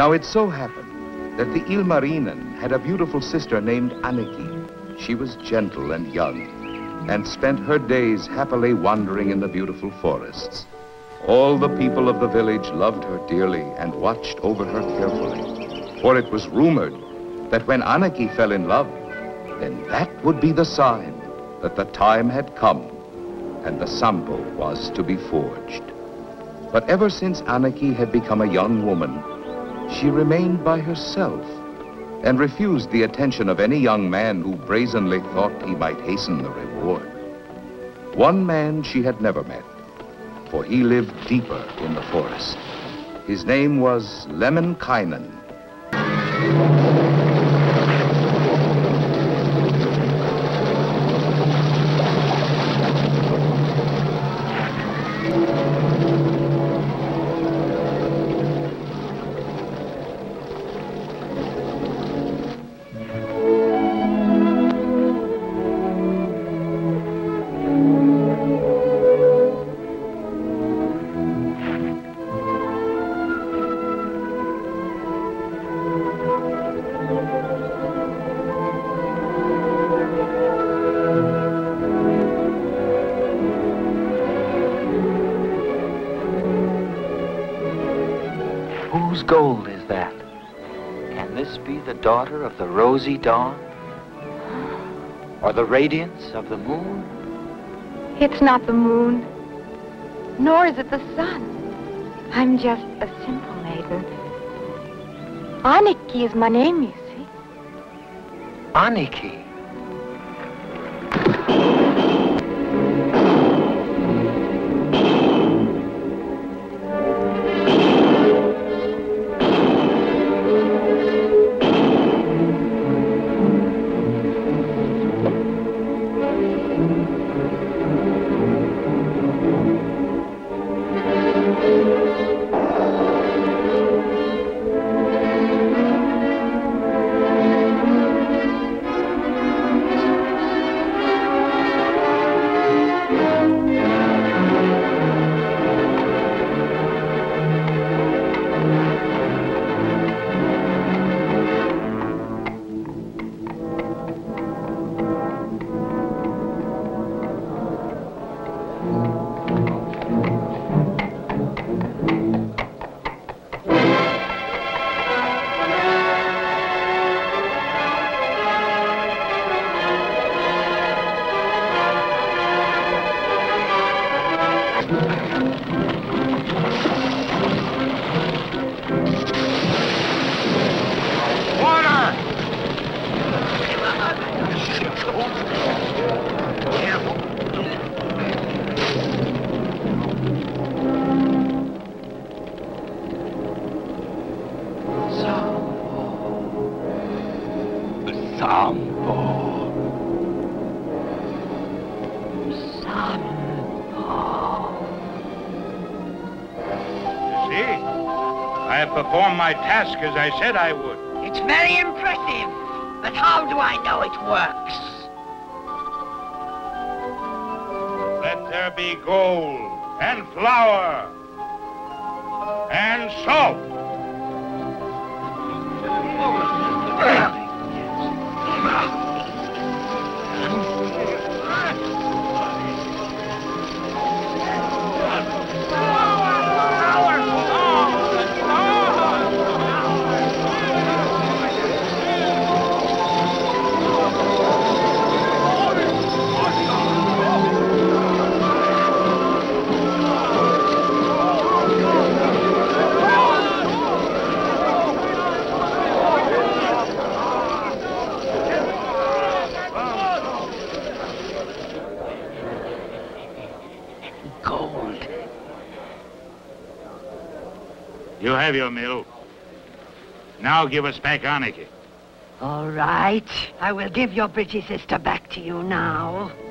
Now it so happened that the Ilmarinen had a beautiful sister named Annikki. She was gentle and young and spent her days happily wandering in the beautiful forests. All the people of the village loved her dearly and watched over her carefully, for it was rumored that when Annikki fell in love, then that would be the sign that the time had come and the Sampo was to be forged. But ever since Annikki had become a young woman, she remained by herself and refused the attention of any young man who brazenly thought he might hasten the reward. One man she had never met, for he lived deeper in the forest. His name was Lemminkainen. Whose gold is that? Can this be the daughter of the rosy dawn? Or the radiance of the moon? It's not the moon, nor is it the sun. I'm just a simple maiden. Annikki is my name, you see. Annikki? Perform my task as I said I would. It's very impressive, but how do I know it works? Let there be gold and flour and salt. You have your meal. Now give us back Annikki. All right. I will give your pretty sister back to you now.